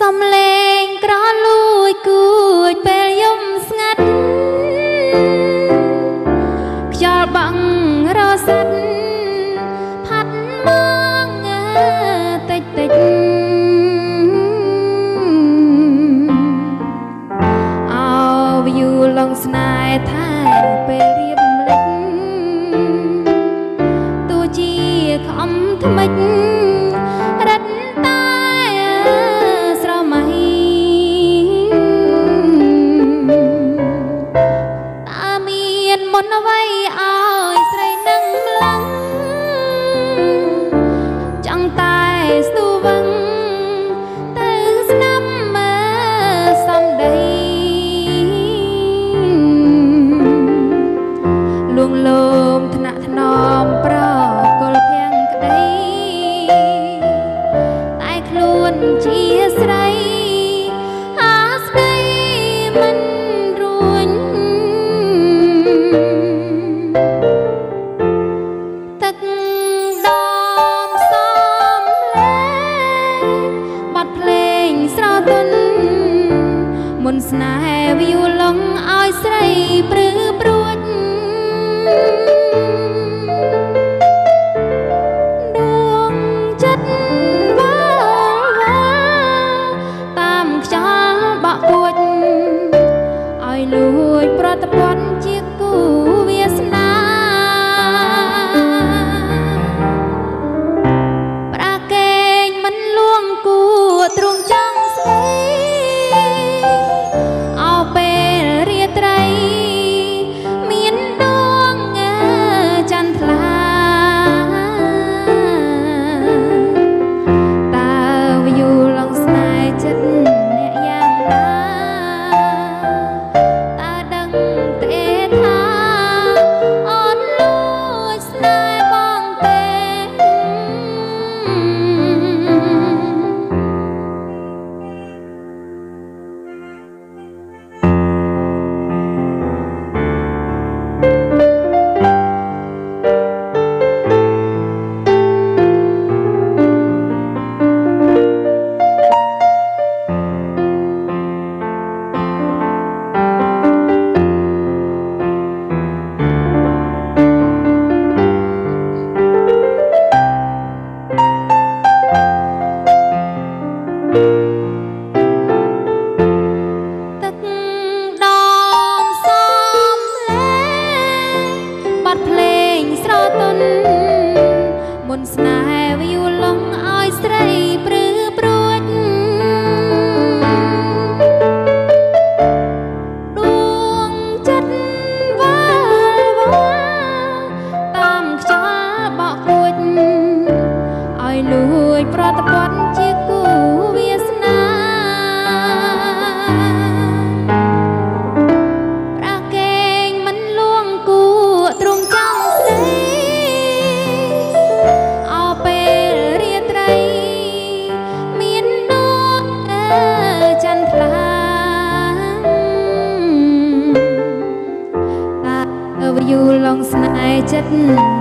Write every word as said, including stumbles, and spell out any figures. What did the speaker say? Xóm lên có lùi cùi bèo dùm ngắt cho bằng rau sắt phát mương tịch tịch ao dù lòng snai tha bèo riêng lịch tu chi không thầm you long snai chất